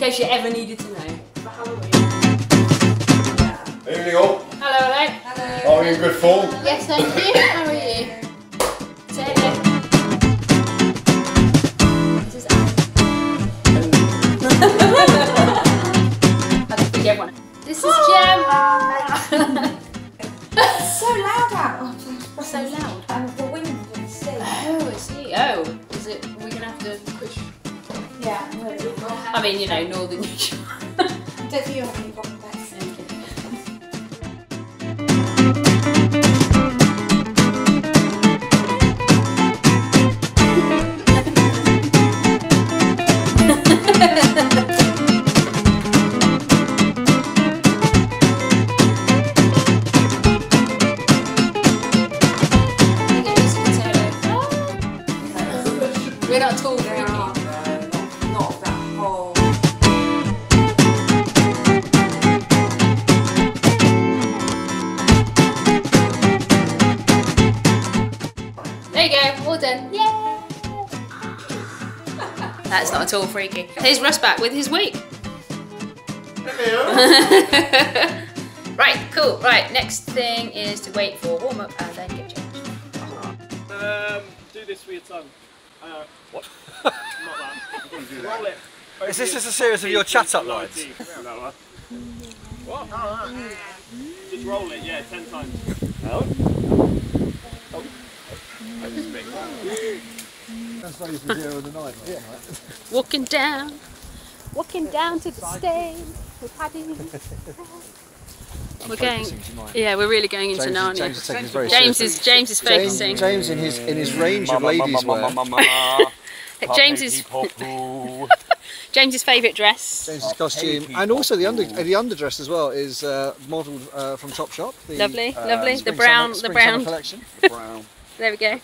in case you ever needed to know. For Halloween. Evening all. Hello, hello. Hello. Are you in good form? Yes, thank you. How are you? Say hello. This is Anne. I just think everyone. This is Jem. It's so loud out. What's so loud? The wind can see. Oh, I see. Oh, is it? We're gonna have to push. Yeah. I mean, you know, northern usual. Don't think you have any problem there. We're not tall, really. Not that whole. There you go, all done. Yay! That's not at all freaky. Here's Russ back with his week. Right, cool. Right, next thing is to wait for warm up and then get changed. Do this with your tongue. What? Not that. Roll it. Is this just a series of your chat-up lines? What? Just roll it, yeah, 10 times. Oh. Oh. I just make that. That's why you can do it on the night. Yeah. Walking down to the stage with Paddy. We're going. Yeah, we're really going into Narnia. James is focusing. James in his range of ladies' wear. James's favourite dress. James's costume, and also the underdress as well is modelled from Topshop. Lovely, lovely. The brown collection. The brown. There we go.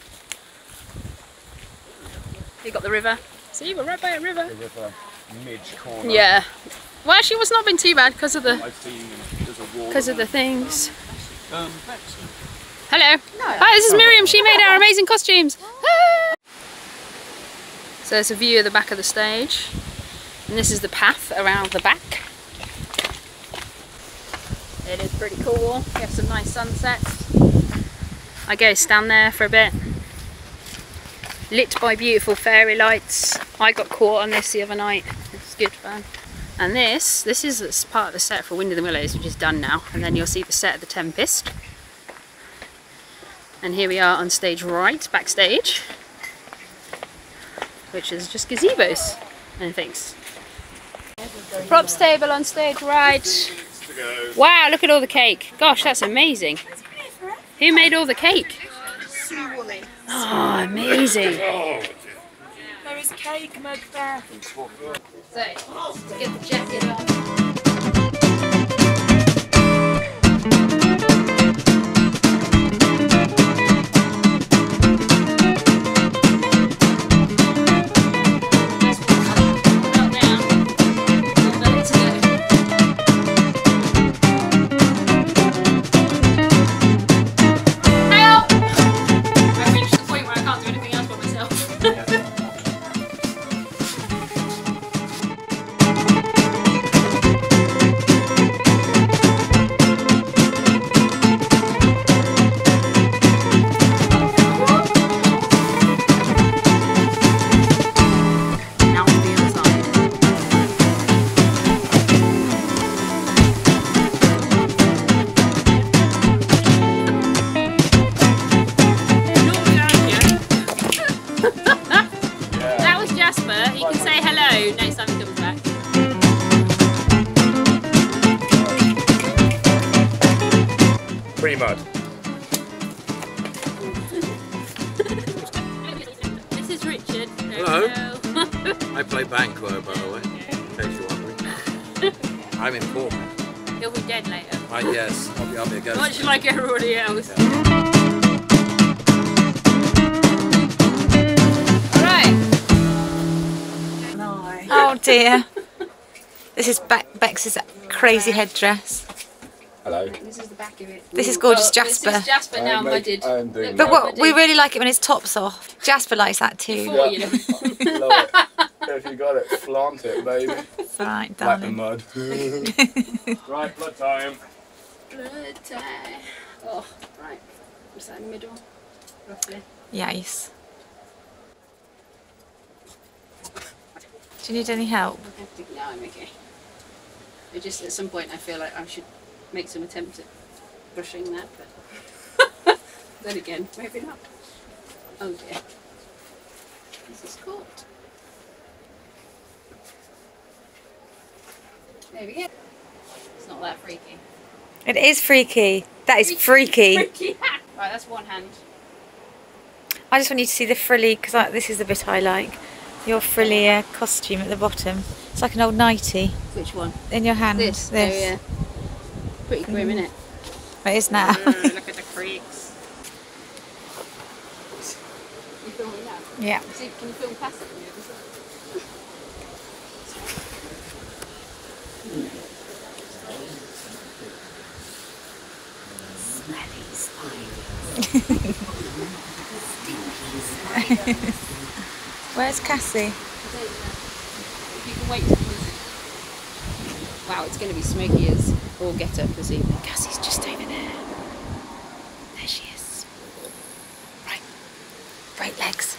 You got the river. See, we're right by a river. The river, midge corner. Yeah. Well, actually, it's not been too bad because of the. Because of the things. Hello. No. Hi, this is Miriam. She made our amazing costumes. Ah! So there's a view of the back of the stage, and this is the path around the back. It is pretty cool. We have some nice sunsets. I go stand there for a bit, lit by beautiful fairy lights. I got caught on this the other night. It's good fun. And this is part of the set for Wind of the Willows, which is done now, and then you'll see the set of The Tempest. And here we are on stage right, backstage, which is just gazebos and things. Props table on stage right. Wow, look at all the cake. Gosh, that's amazing. Who made all the cake? Oh, amazing. There is cake, Macbeth. So, to get the jacket on. Help! I've reached the point where I can't do anything else but myself. Pretty much. This is Richard. Hello. I play Banquo, by the way, in case you're wondering. I'm important. He'll be dead later. Right, yes, I'll be a ghost. Much like everybody else. Yeah. Alright. No. Oh dear. This is Bex's crazy headdress. Hello. This is the back of it. This is gorgeous, Jasper. This is Jasper now mudded. But what we really like it when his top's off. Jasper likes that too. Yeah. I love it. If you got it, flaunt it, baby. Flaunt, like the mud. Right, blood time. Blood time. Oh, right. Is that in the middle? Roughly. Yes. Do you need any help? No, I'm okay. It just at some point I feel like I should make some attempt at brushing that, but then again, maybe not. Oh dear. This is caught. There we go. It's not that freaky. It is freaky. That is freaky. Freaky. Right, that's one hand. I just want you to see the frilly, because this is the bit I like. Your frilly costume at the bottom. It's like an old nightie. Which one? In your hand. This. Oh, yeah. Pretty grim, isn't it? It is now. Look at the creaks. You filming now? Yeah. See, can you film past it from the other side? Where's Cassie? If you can wait till music. Wow, it's going to be smoky as all get up this evening. Cassie's just over there. There she is. Right. Right legs.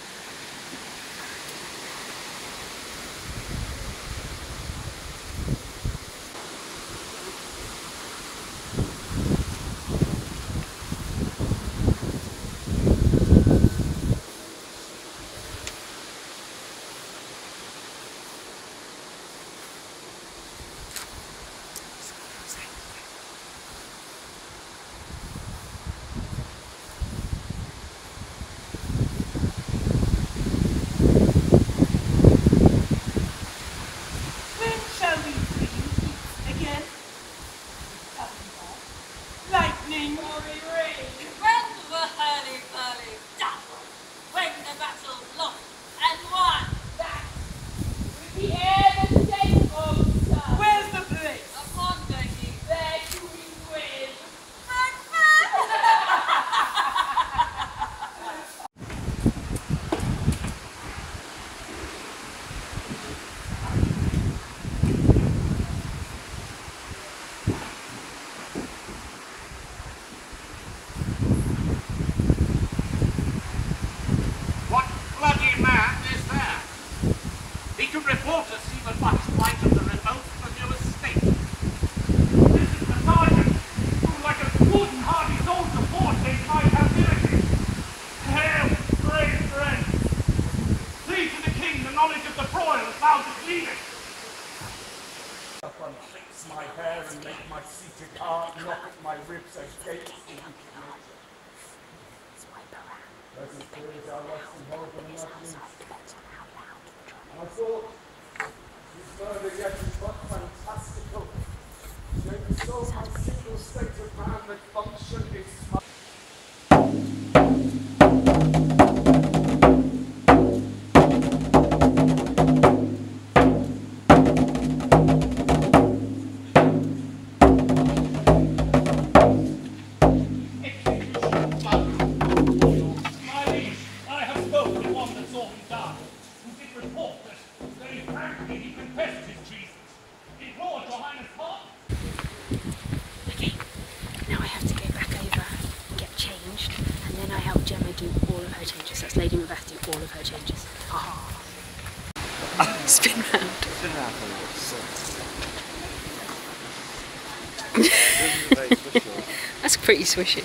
That's pretty swishy.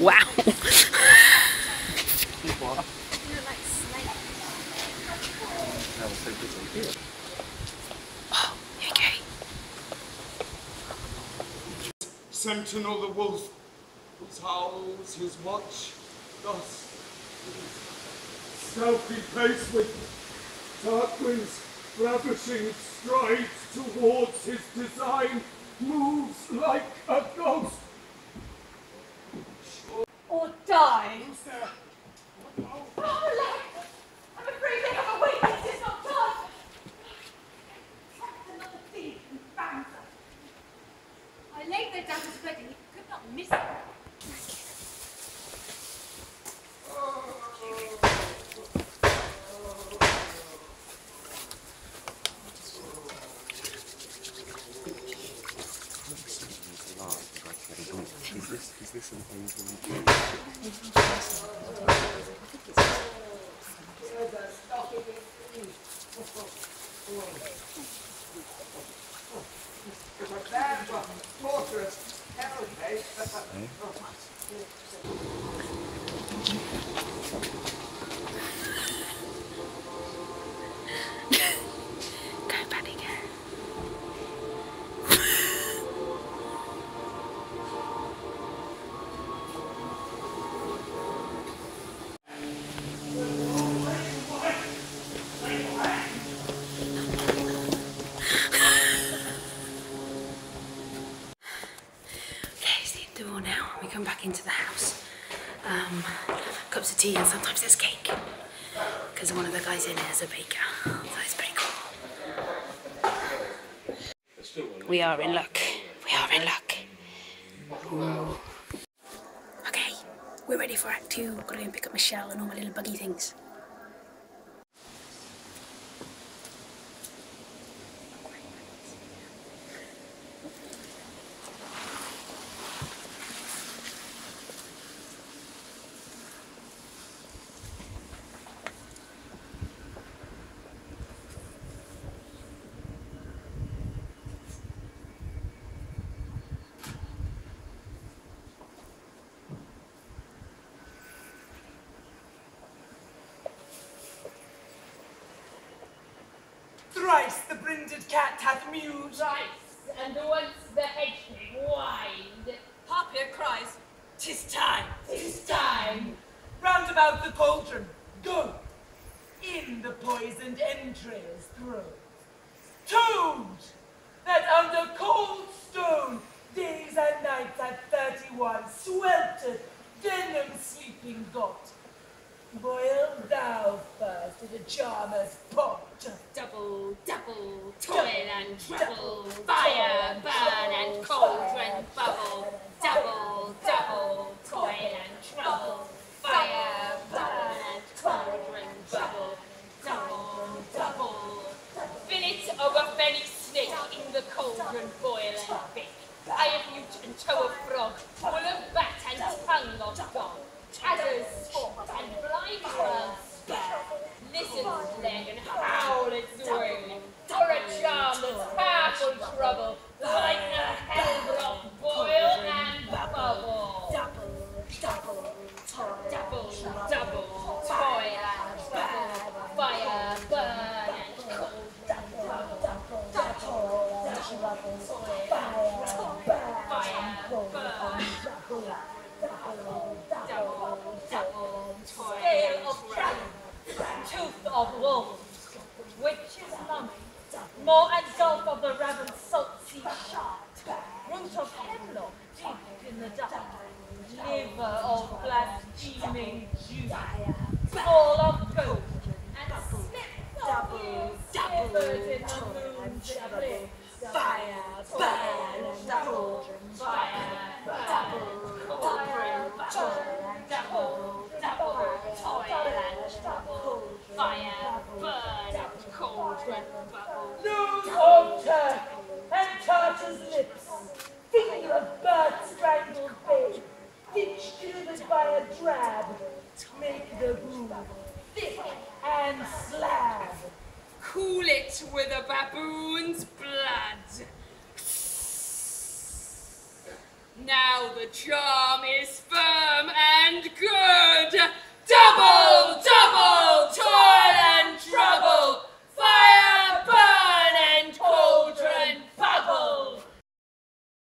Wow. What? You look like snake. That was so good idea. Oh, okay. Sentinel the wolf, whose howls his watch, thus stealthy pace with dark winds ravishing strides towards his design, moves like a ghost. Or dies. Oh, Alex! I'm afraid they have a witness. This is not done. That's another thief and banter. I laid there down his wedding. You could not miss it. Is this an English? Into the house, cups of tea, and sometimes there's cake because one of the guys in here is a baker, so it's pretty cool. We are in luck, we are in luck. Ooh. Okay, we're ready for act 2. Gotta go and pick up Michelle and all my little buggy things. The brinded cat hath mewed. Thrice, and once the hedgehog whined. Harpier cries, 'Tis time, 'tis time. Round about the cauldron, go. In the poisoned entrails throw. Toad, that under cold stone, days and nights at 31, sweltered, venom sleeping got. Boil thou first in a charmer's pot. Double, double, toil and trouble, fire, burn and cauldron bubble. Double, double, toil and trouble, fire, burn and cauldron bubble. Double, double, fillet of a fenny snake in the cauldron boil and bake. Eye of newt and toe of frog, wool of bat and tongue of dog. Adders, sport, and blind world spare. Listen, then, and howl its ruin. For a charm that's powerful trouble, like the hellblock boil and bubble. Double, double, toil, double, double, toil and burn. Fire, burn and cold, double, double, double, double, toil, fire, burn, double, double, double, scale of dragon, tooth of wolves, witch's mummy, maw and gulp of the raven's salt sea shark, root of hemlock deep in the dark, liver of blaspheming juice, all of gold, and slip of you, severed in the moon's split. Fire, burn, double, fire, double, cauldron, double, double, toil and trouble, fire, burn, cauldron, bubble. Nose of turk and tartar's lips, finger of bird strangled bay, ditch delivered by a drab, make the brew thick and slab. Cool it with a baboon's blood. Now the charm is firm.